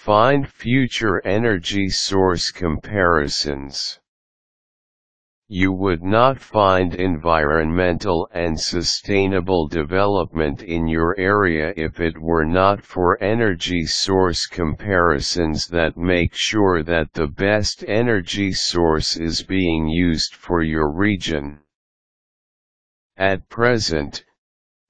Find future energy source comparisons. You would not find environmental and sustainable development in your area if it were not for energy source comparisons that make sure that the best energy source is being used for your region. At present,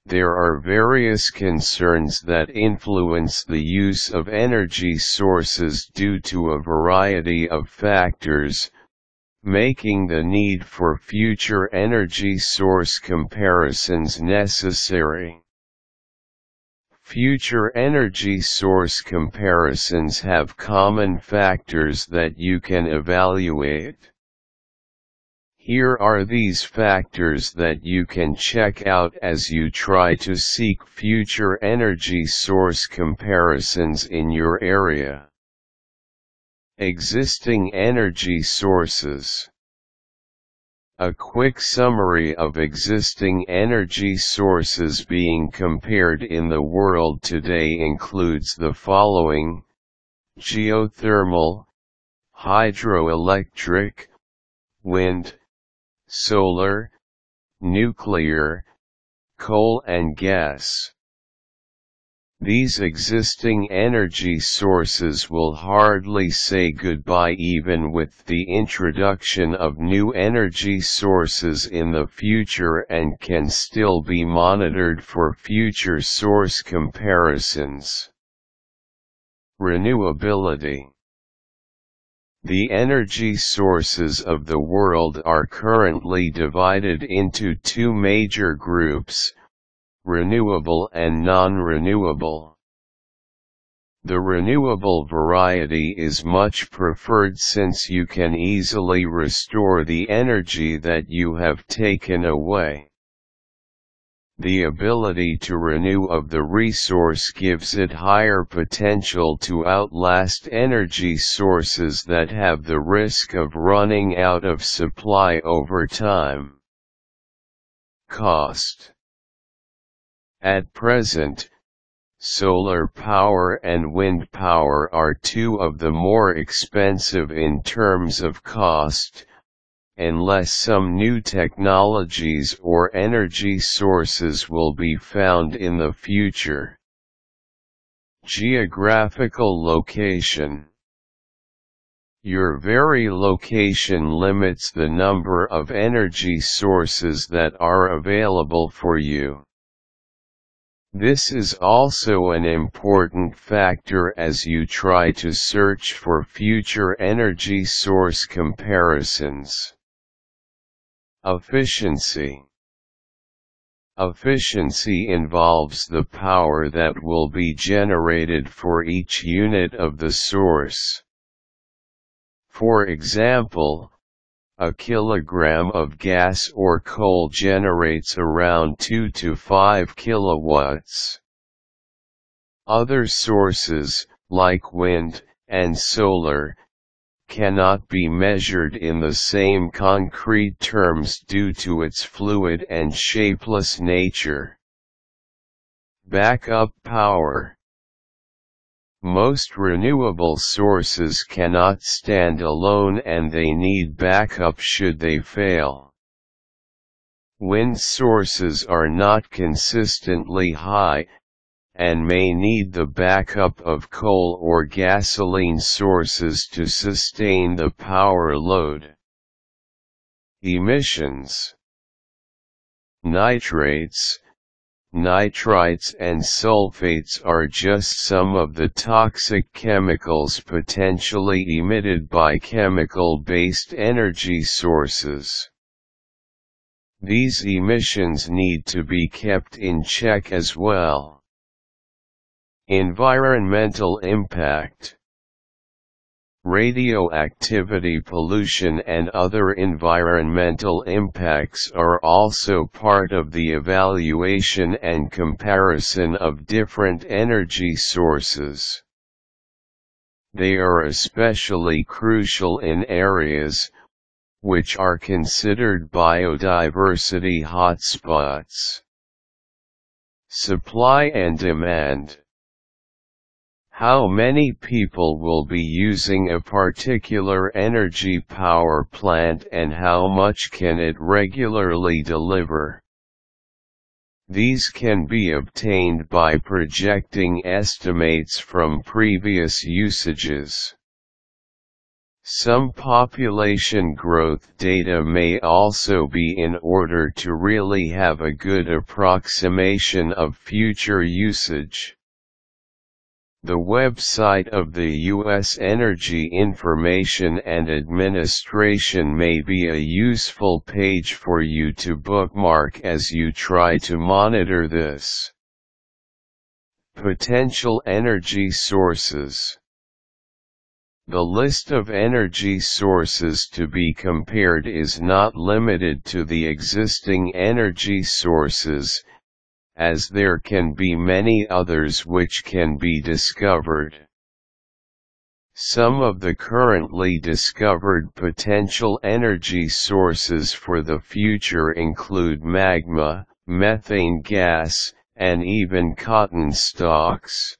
there are various concerns that influence the use of energy sources due to a variety of factors, making the need for future energy source comparisons necessary. Future energy source comparisons have common factors that you can evaluate. Here are these factors that you can check out as you try to seek future energy source comparisons in your area. Existing energy sources. A quick summary of existing energy sources being compared in the world today includes the following: geothermal, hydroelectric, wind, solar, nuclear, coal and gas. These existing energy sources will hardly say goodbye even with the introduction of new energy sources in the future and can still be monitored for future source comparisons. Renewability. The energy sources of the world are currently divided into two major groups, renewable and non-renewable. The renewable variety is much preferred since you can easily restore the energy that you have taken away. The ability to renew of the resource gives it higher potential to outlast energy sources that have the risk of running out of supply over time. Cost. At present, solar power and wind power are two of the more expensive in terms of cost, unless some new technologies or energy sources will be found in the future. Geographical location. Your very location limits the number of energy sources that are available for you. This is also an important factor as you try to search for future energy source comparisons. Efficiency. Efficiency involves the power that will be generated for each unit of the source. For example, a kilogram of gas or coal generates around 2 to 5 kilowatts. Other sources, like wind and solar, cannot be measured in the same concrete terms due to its fluid and shapeless nature. Backup power. Most renewable sources cannot stand alone and they need backup should they fail. Wind sources are not consistently high, and may need the backup of coal or gasoline sources to sustain the power load. Emissions. Nitrates, nitrites and sulfates are just some of the toxic chemicals potentially emitted by chemical-based energy sources. These emissions need to be kept in check as well. Environmental impact. Radioactivity, pollution and other environmental impacts are also part of the evaluation and comparison of different energy sources. They are especially crucial in areas which are considered biodiversity hotspots. Supply and demand. How many people will be using a particular energy power plant and how much can it regularly deliver? These can be obtained by projecting estimates from previous usages. Some population growth data may also be in order to really have a good approximation of future usage. The website of the U.S. Energy Information and Administration may be a useful page for you to bookmark as you try to monitor this. Potential energy sources. The list of energy sources to be compared is not limited to the existing energy sources, as there can be many others which can be discovered. Some of the currently discovered potential energy sources for the future include magma, methane gas, and even cotton stalks.